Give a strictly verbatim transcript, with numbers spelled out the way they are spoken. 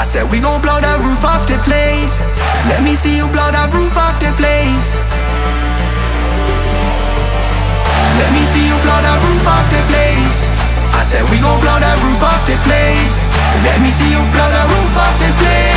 I said we gon' blow the roof off the place. Let me see you blow the roof off the place. Let me see you blow the roof off the place. I said we gon' blow the roof off the place. Let me see you blow the roof off the place.